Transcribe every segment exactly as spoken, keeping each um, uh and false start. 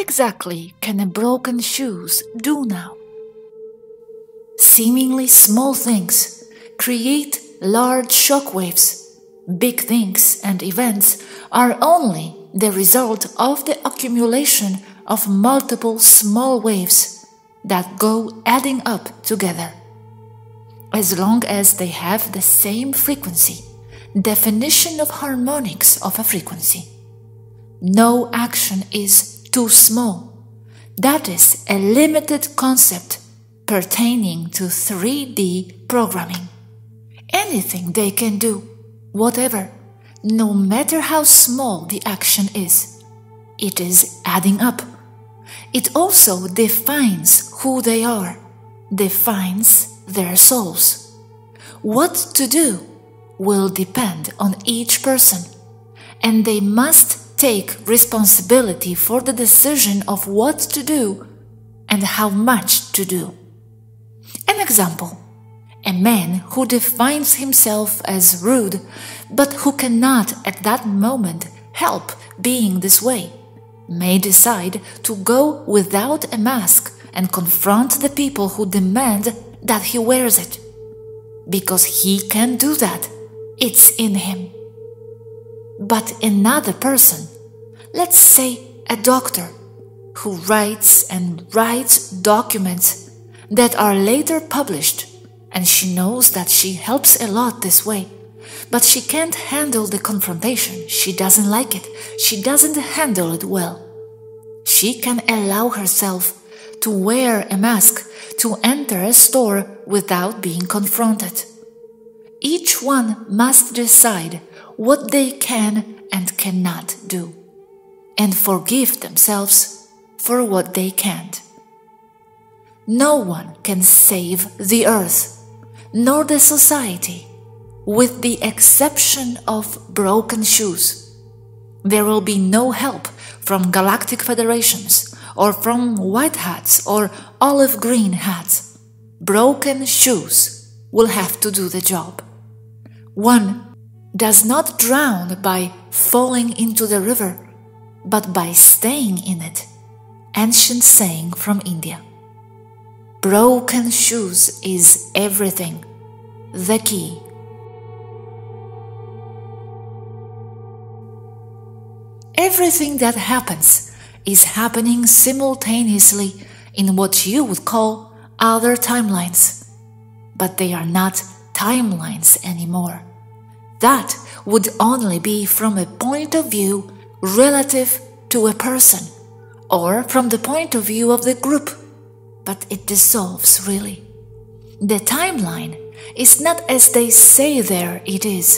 exactly can a broken shoes do now? Seemingly small things create large shockwaves. Big things and events are only the result of the accumulation of multiple small waves that go adding up together. As long as they have the same frequency, definition of harmonics of a frequency. No action is too small. That is a limited concept pertaining to three D programming. Anything they can do, whatever, no matter how small the action is, it is adding up. It also defines who they are, defines their souls. What to do will depend on each person, and they must take responsibility for the decision of what to do and how much to do. An example. A man who defines himself as rude, but who cannot at that moment help being this way, may decide to go without a mask and confront the people who demand that he wears it. Because he can do that, it's in him. But another person, let's say a doctor, who writes and writes documents that are later published, and she knows that she helps a lot this way, but she can't handle the confrontation. She doesn't like it. She doesn't handle it well. She can allow herself to wear a mask, to enter a store without being confronted. Each one must decide what they can and cannot do, and forgive themselves for what they can't. No one can save the earth, nor the society, with the exception of broken shoes. There will be no help from galactic federations, or from white hats or olive green hats. Broken shoes will have to do the job. One does not drown by falling into the river, but by staying in it. Ancient saying from India. Broken shoes is everything, the key. Everything that happens is happening simultaneously in what you would call other timelines. But they are not timelines anymore. That would only be from a point of view relative to a person, or from the point of view of the group. But it dissolves, really. The timeline is not as they say there it is,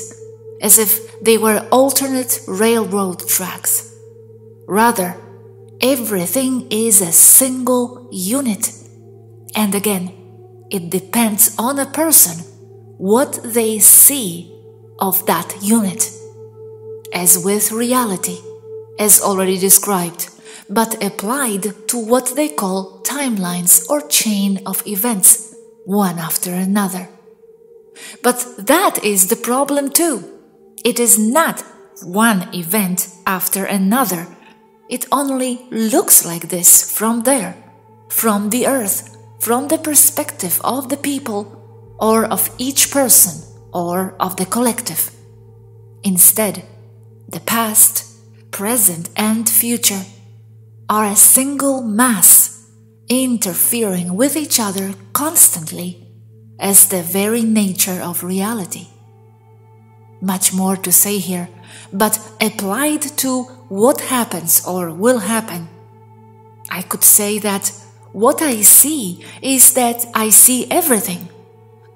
as if they were alternate railroad tracks. Rather, everything is a single unit. And again, it depends on a person what they see of that unit. As with reality, as already described, but applied to what they call timelines or chain of events, one after another. But that is the problem too. It is not one event after another. It only looks like this from there, from the earth, from the perspective of the people, or of each person, or of the collective. Instead, the past, present and future are a single mass, interfering with each other constantly, as the very nature of reality. Much more to say here, but applied to what happens or will happen. I could say that what I see is that I see everything,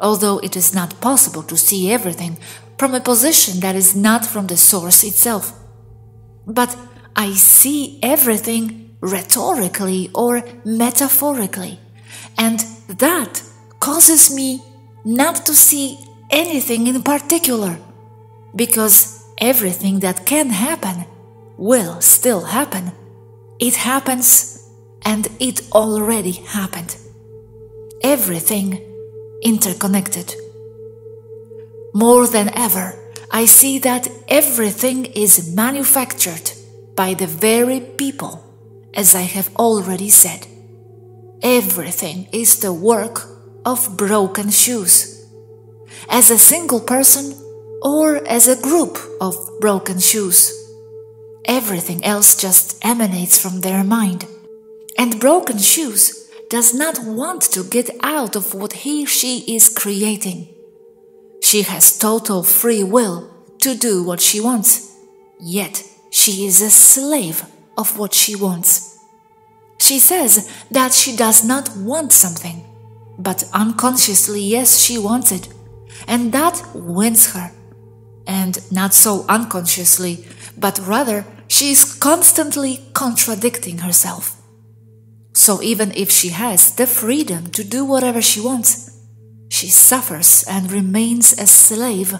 although it is not possible to see everything from a position that is not from the source itself. But I see everything rhetorically or metaphorically, and that causes me not to see anything in particular, because everything that can happen will still happen. It happens, and it already happened. Everything interconnected. More than ever, I see that everything is manufactured by the very people as I have already said. Everything is the work of broken shoes. As a single person or as a group of broken shoes. Everything else just emanates from their mind. And broken shoes does not want to get out of what he or she is creating. She has total free will to do what she wants, yet she is a slave of what she wants. She says that she does not want something, but unconsciously, yes, she wants it, and that wins her. And not so unconsciously, but rather she is constantly contradicting herself. So even if she has the freedom to do whatever she wants, she suffers and remains a slave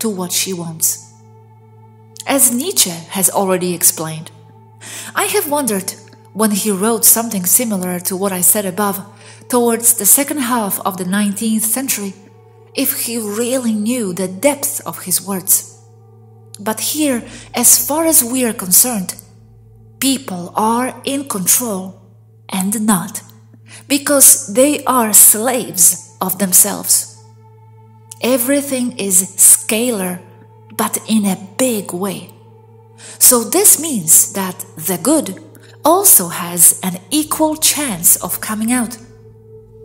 to what she wants. As Nietzsche has already explained, I have wondered, when he wrote something similar to what I said above, towards the second half of the nineteenth century, if he really knew the depth of his words. But here, as far as we are concerned, people are in control and not, because they are slaves of themselves. Everything is scalar, but in a big way. So this means that the good also has an equal chance of coming out.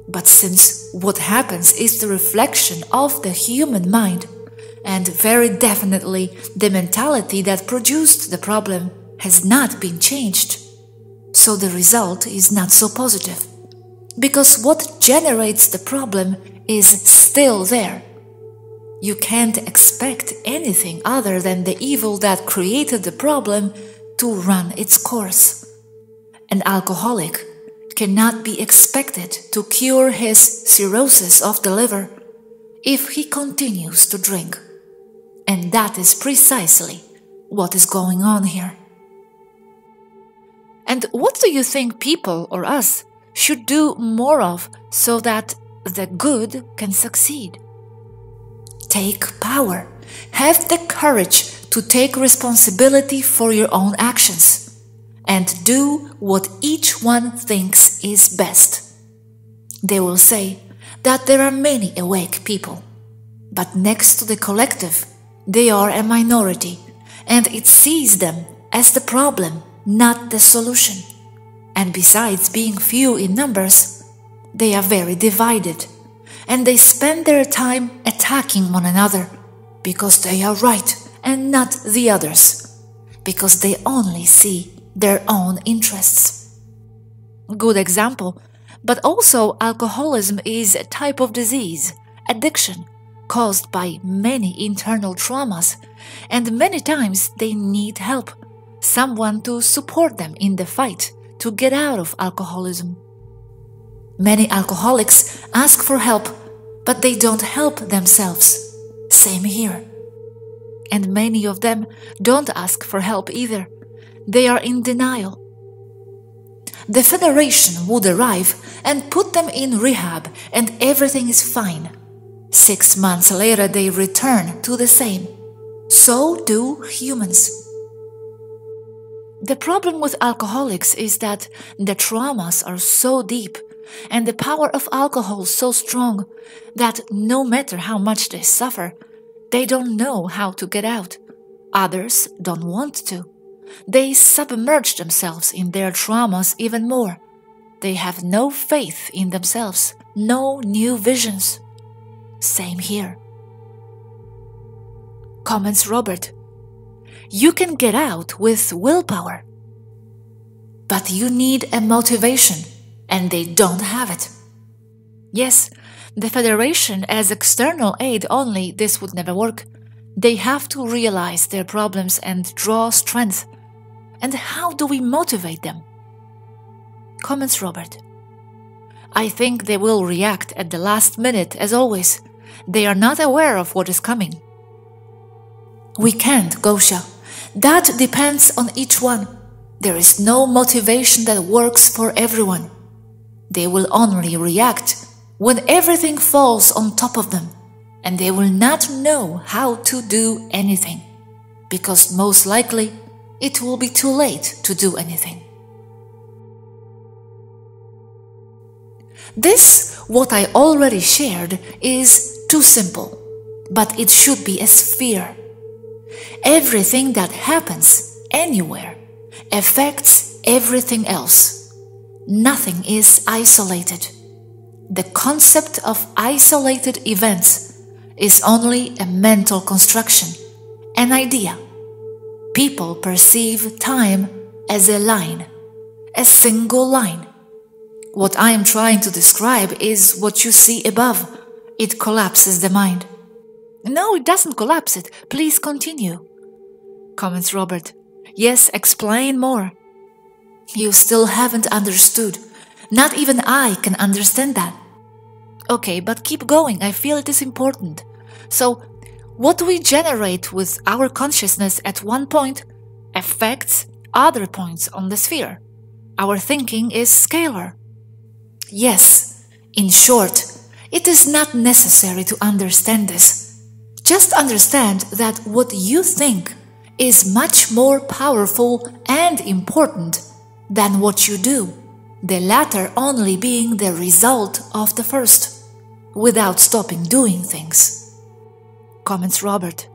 But since what happens is the reflection of the human mind, and very definitely the mentality that produced the problem has not been changed, so the result is not so positive, because what generates the problem is still there. You can't expect anything other than the evil that created the problem to run its course. An alcoholic cannot be expected to cure his cirrhosis of the liver if he continues to drink. And that is precisely what is going on here. And what do you think people or us should do more of so that the good can succeed? Take power. Have the courage to take responsibility for your own actions. And do what each one thinks is best. They will say that there are many awake people, but next to the collective, they are a minority, and it sees them as the problem, not the solution. And besides being few in numbers, they are very divided, and they spend their time attacking one another, because they are right and not the others, because they only see their own interests. Good example, but also alcoholism is a type of disease, addiction, caused by many internal traumas, and many times they need help, someone to support them in the fight to get out of alcoholism. Many alcoholics ask for help, but they don't help themselves. Same here. And many of them don't ask for help either. They are in denial. The Federation would arrive and put them in rehab, and everything is fine. Six months later they return to the same. So do humans. The problem with alcoholics is that the traumas are so deep and the power of alcohol so strong that no matter how much they suffer, they don't know how to get out. Others don't want to. They submerge themselves in their traumas even more. They have no faith in themselves, no new visions. Same here. Comments Robert. You can get out with willpower, but you need a motivation, and they don't have it. Yes, the Federation as external aid only, this would never work. They have to realize their problems and draw strength. And how do we motivate them? Comments Robert. I think they will react at the last minute, as always. They are not aware of what is coming. We can't, Gosha. That depends on each one. There is no motivation that works for everyone. They will only react when everything falls on top of them, and they will not know how to do anything, because most likely it will be too late to do anything. This, what I already shared, is too simple, but it should be a sphere. Everything that happens anywhere affects everything else. Nothing is isolated. The concept of isolated events is only a mental construction, an idea. People perceive time as a line, a single line. What I am trying to describe is what you see above. It collapses the mind. No, it doesn't collapse it. Please continue, comments Robert. Yes, explain more. You still haven't understood. Not even I can understand that. Okay, but keep going. I feel it is important. So, what we generate with our consciousness at one point affects other points on the sphere. Our thinking is scalar. Yes, in short, it is not necessary to understand this. Just understand that what you think is much more powerful and important than what you do. The latter only being the result of the first, without stopping doing things. Comments Robert.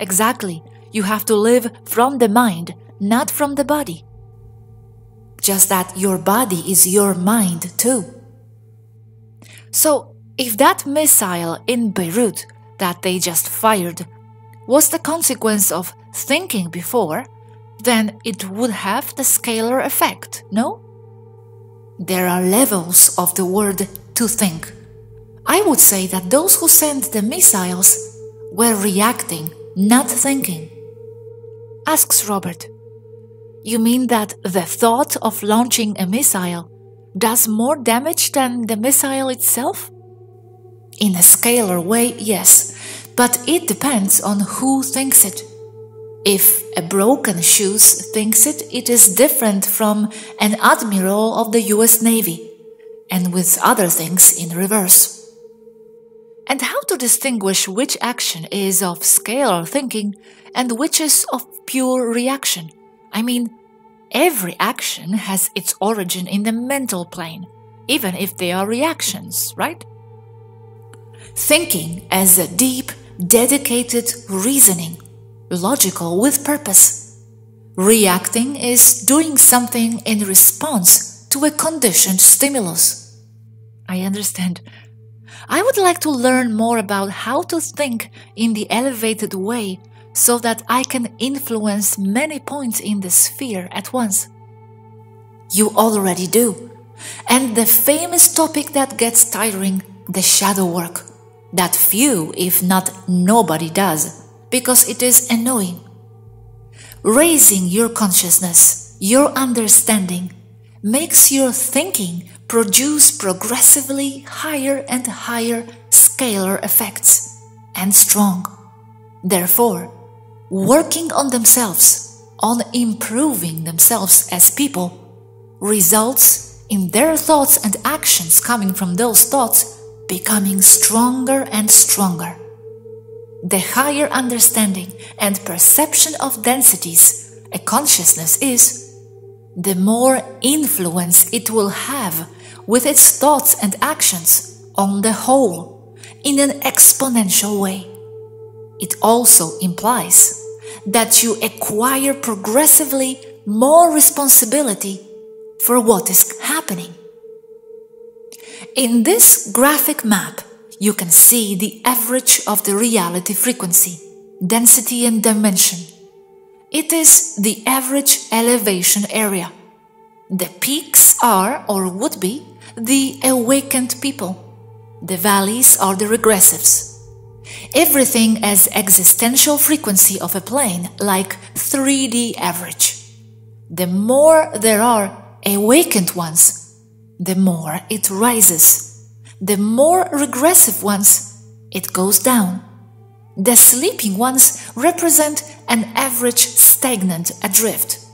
Exactly, you have to live from the mind, not from the body. Just that your body is your mind too. So, if that missile in Beirut that they just fired was the consequence of thinking before, then it would have the scalar effect, no? There are levels of the word to think. I would say that those who sent the missiles were reacting, not thinking. Asks Robert, you mean that the thought of launching a missile does more damage than the missile itself? In a scalar way, yes, but it depends on who thinks it. If a broken shoes thinks it, it is different from an admiral of the U S Navy, and with other things in reverse. And how to distinguish which action is of scalar thinking and which is of pure reaction? I mean, every action has its origin in the mental plane, even if they are reactions, right? Thinking as a deep, dedicated reasoning. Logical with purpose. Reacting is doing something in response to a conditioned stimulus. I understand. I would like to learn more about how to think in the elevated way so that I can influence many points in the sphere at once. You already do. And the famous topic that gets tiring, the shadow work, that few, if not nobody, does. Because it is annoying. Raising your consciousness, your understanding, makes your thinking produce progressively higher and higher scalar effects, and strong. Therefore, working on themselves, on improving themselves as people, results in their thoughts and actions coming from those thoughts becoming stronger and stronger. The higher understanding and perception of densities a consciousness is, the more influence it will have with its thoughts and actions on the whole in an exponential way. It also implies that you acquire progressively more responsibility for what is happening. In this graphic map, you can see the average of the reality frequency, density and dimension. It is the average elevation area. The peaks are, or would be, the awakened people. The valleys are the regressives. Everything as existential frequency of a plane, like three D average. The more there are awakened ones, the more it rises. The more regressive ones, it goes down. The sleeping ones represent an average stagnant adrift.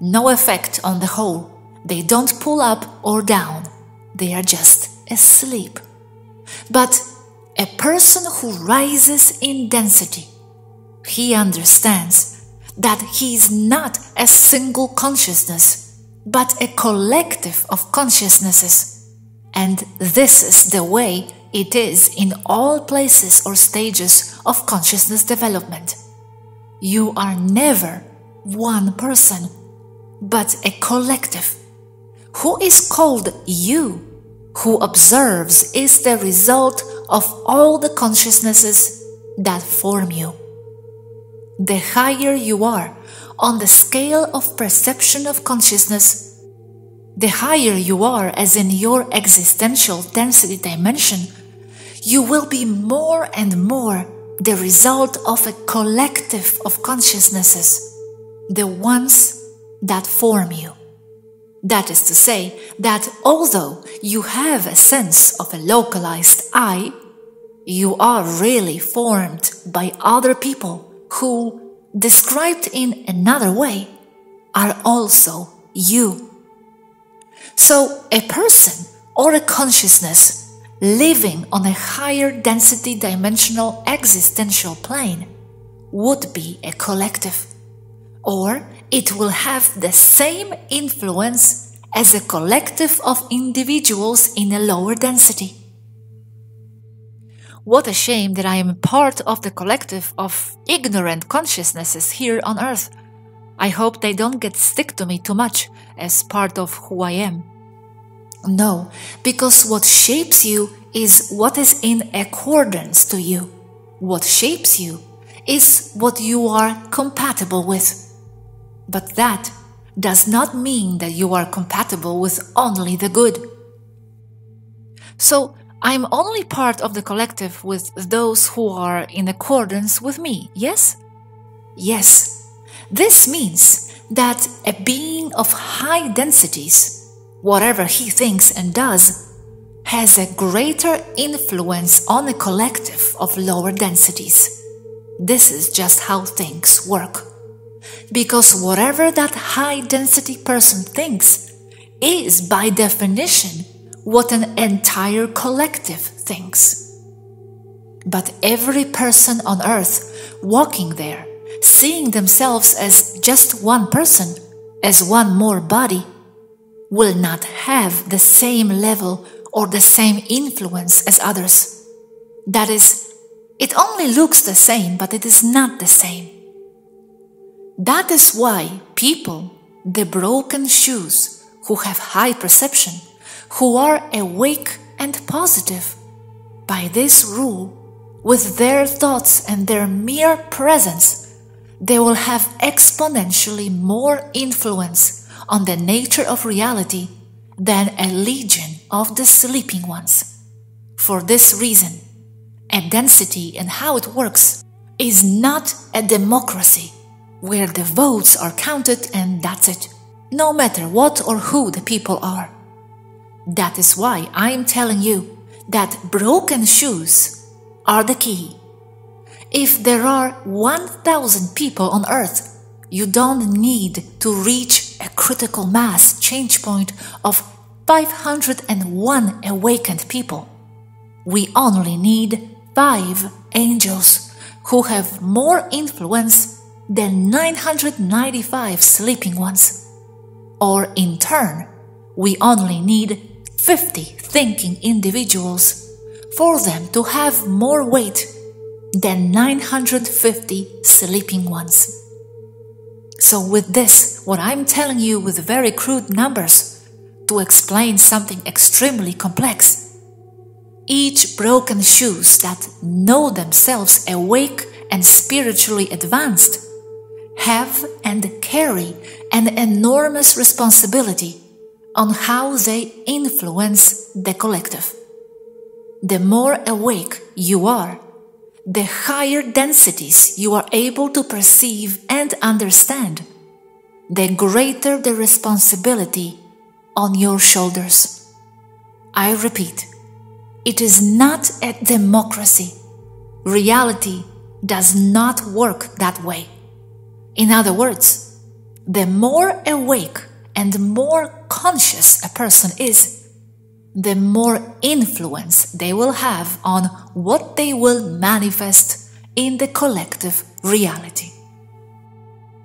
No effect on the whole. They don't pull up or down. They are just asleep. But a person who rises in density, he understands that he is not a single consciousness, but a collective of consciousnesses. And this is the way it is in all places or stages of consciousness development. You are never one person, but a collective. Who is called you, who observes, is the result of all the consciousnesses that form you. The higher you are on the scale of perception of consciousness, the higher you are as in your existential density dimension, you will be more and more the result of a collective of consciousnesses, the ones that form you. That is to say that although you have a sense of a localized I, you are really formed by other people who, described in another way, are also you. So a person or a consciousness living on a higher density dimensional existential plane would be a collective, or it will have the same influence as a collective of individuals in a lower density. What a shame that I am part of the collective of ignorant consciousnesses here on Earth. I hope they don't get stick to me too much as part of who I am. No, because what shapes you is what is in accordance to you. What shapes you is what you are compatible with. But that does not mean that you are compatible with only the good. So I'm only part of the collective with those who are in accordance with me, yes? Yes. This means that a being of high densities, whatever he thinks and does, has a greater influence on a collective of lower densities. This is just how things work. Because whatever that high-density person thinks is, by definition, what an entire collective thinks. But every person on Earth walking there, seeing themselves as just one person, as one more body, will not have the same level or the same influence as others. That is, it only looks the same, but it is not the same. That is why people, the broken shoes, who have high perception, who are awake and positive, by this rule, with their thoughts and their mere presence, they will have exponentially more influence on the nature of reality than a legion of the sleeping ones. For this reason, a density and how it works is not a democracy, where the votes are counted and that's it, no matter what or who the people are. That is why I am telling you that broken shoes are the key. If there are one thousand people on Earth, you don't need to reach a critical mass change point of five hundred and one awakened people. We only need five angels who have more influence than nine hundred ninety-five sleeping ones. Or in turn, we only need fifty thinking individuals for them to have more weight than nine hundred fifty sleeping ones. So with this, what I'm telling you with very crude numbers to explain something extremely complex, each broken shoes that know themselves awake and spiritually advanced have and carry an enormous responsibility on how they influence the collective. The more awake you are, the higher densities you are able to perceive and understand, the greater the responsibility on your shoulders. I repeat, it is not a democracy. Reality does not work that way. In other words, the more awake and more conscious a person is, the more influence they will have on what they will manifest in the collective reality.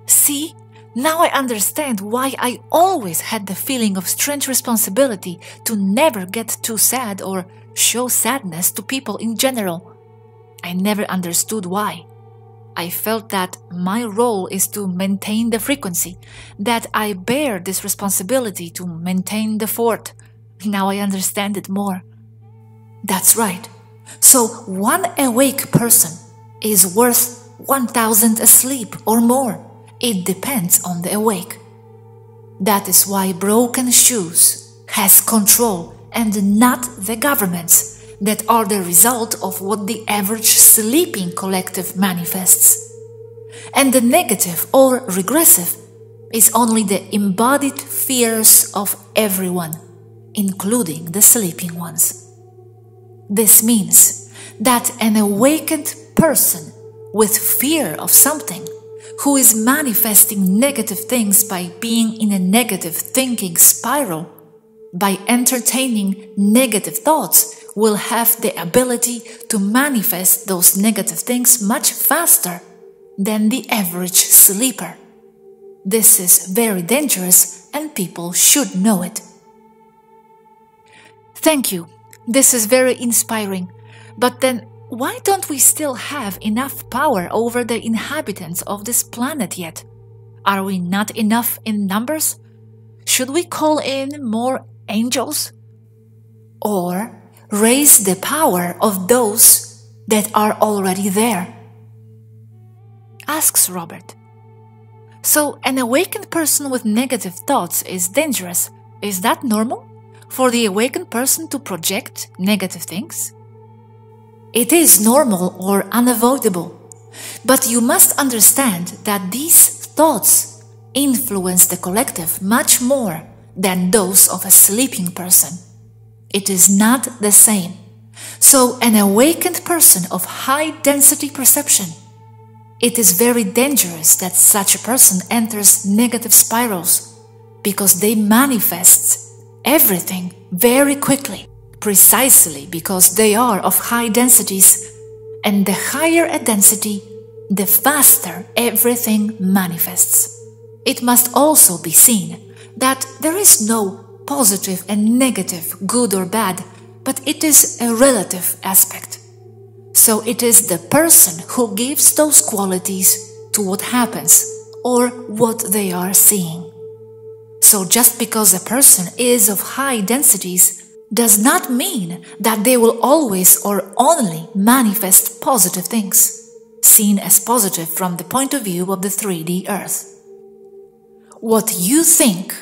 See, Now I understand why I always had the feeling of strange responsibility to never get too sad or show sadness to people in general. I never understood why. I felt that my role is to maintain the frequency, that I bear this responsibility to maintain the fort. Now I understand it more. That's right. So one awake person is worth one thousand asleep or more. It depends on the awake. That is why Broken Shoes has control and not the governments that are the result of what the average sleeping collective manifests. And the negative or regressive is only the embodied fears of everyone, including the sleeping ones. This means that an awakened person with fear of something, who is manifesting negative things by being in a negative thinking spiral, by entertaining negative thoughts, will have the ability to manifest those negative things much faster than the average sleeper. This is very dangerous and people should know it. Thank you. This is very inspiring. But then, why don't we still have enough power over the inhabitants of this planet yet? Are we not enough in numbers? Should we call in more angels? Or raise the power of those that are already there? Asks Robert. So an awakened person with negative thoughts is dangerous. Is that normal? For the awakened person to project negative things? It is normal or unavoidable, but you must understand that these thoughts influence the collective much more than those of a sleeping person. It is not the same. So an awakened person of high density perception, it is very dangerous that such a person enters negative spirals because they manifest everything very quickly. Precisely because they are of high densities, and the higher a density, the faster everything manifests. It must also be seen that there is no positive and negative, good or bad, but it is a relative aspect. So it is the person who gives those qualities to what happens or what they are seeing. So just because a person is of high densities does not mean that they will always or only manifest positive things, seen as positive from the point of view of the three D Earth. What you think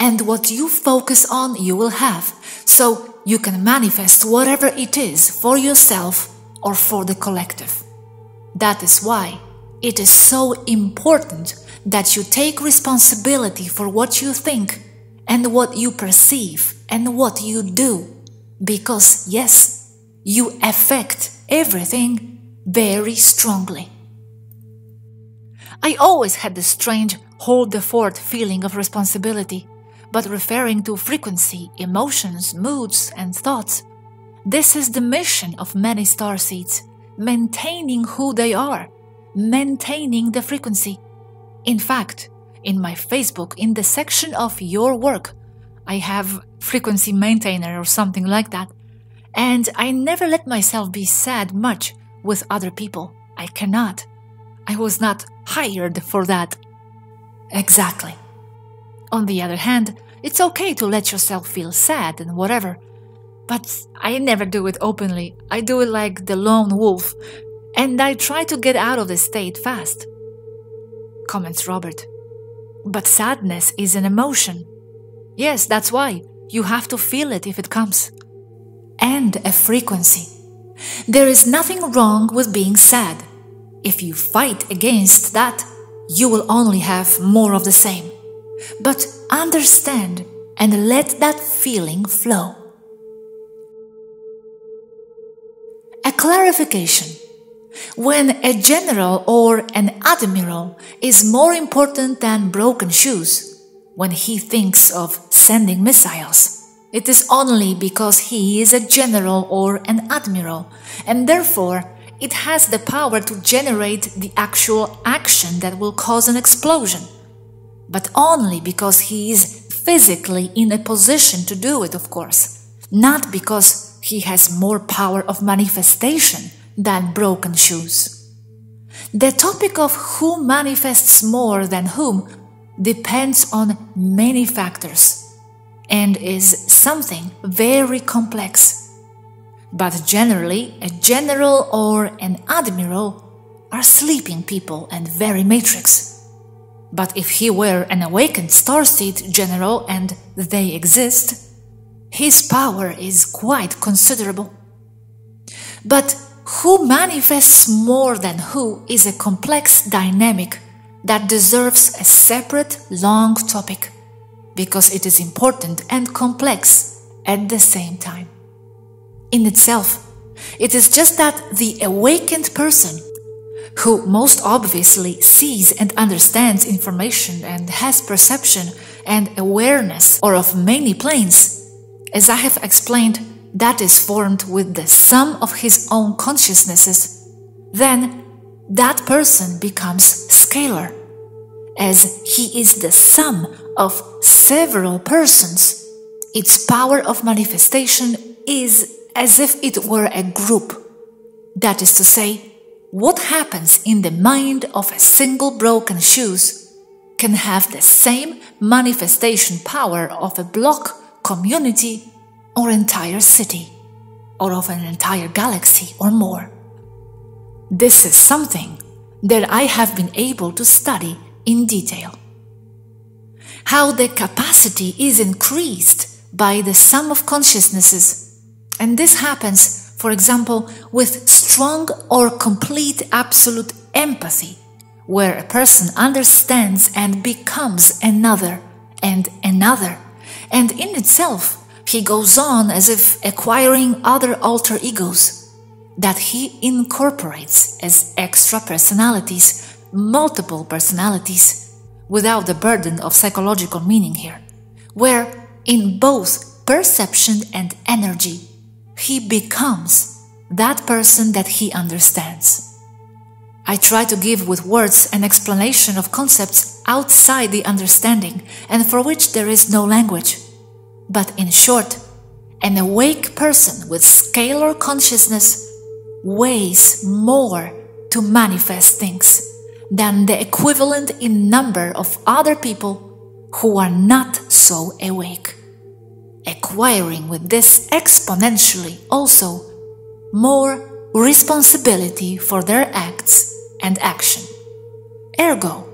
and what you focus on you will have, so you can manifest whatever it is for yourself or for the collective. That is why it is so important that you take responsibility for what you think and what you perceive and what you do, because yes, you affect everything very strongly. I always had the strange hold the fort feeling of responsibility, but referring to frequency, emotions, moods and thoughts, this is the mission of many starseeds, maintaining who they are, maintaining the frequency. In fact, in my Facebook, in the section of your work, I have frequency maintainer or something like that. And I never let myself be sad much with other people. I cannot. I was not hired for that. Exactly. On the other hand, it's okay to let yourself feel sad and whatever. But I never do it openly. I do it like the lone wolf. And I try to get out of the state fast. Comments Robert. But sadness is an emotion. Yes, that's why. You have to feel it if it comes. And a frequency. There is nothing wrong with being sad. If you fight against that, you will only have more of the same. But understand and let that feeling flow. A clarification. When a general or an admiral is more important than Broken Shoes, when he thinks of sending missiles, it is only because he is a general or an admiral, and therefore it has the power to generate the actual action that will cause an explosion. but only because he is physically in a position to do it, of course, not because he has more power of manifestation than broken shoes. The topic of who manifests more than whom depends on many factors and is something very complex. But generally, a general or an admiral are sleeping people and very matrix. But if he were an awakened starseed general, and they exist, his power is quite considerable. But who manifests more than who is a complex dynamic that deserves a separate, long topic, because it is important and complex at the same time. In itself, it is just that the awakened person, who most obviously sees and understands information and has perception and awareness or of many planes, as I have explained, that is formed with the sum of his own consciousnesses, then that person becomes scalar, as he is the sum of several persons. Its power of manifestation is as if it were a group, that is to say, what happens in the mind of a single broken shoes can have the same manifestation power of a block, community, or entire city, or of an entire galaxy or more. This is something that I have been able to study in detail. How the capacity is increased by the sum of consciousnesses, and this happens, for example, with strong or complete absolute empathy, where a person understands and becomes another and another, and in itself he goes on as if acquiring other alter egos that he incorporates as extra personalities, multiple personalities, without the burden of psychological meaning here, where in both perception and energy he becomes that person that he understands. I try to give with words an explanation of concepts outside the understanding and for which there is no language. But in short, an awake person with scalar consciousness weighs more to manifest things than the equivalent in number of other people who are not so awake, acquiring with this exponentially also more responsibility for their acts and action, ergo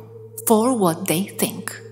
for what they think.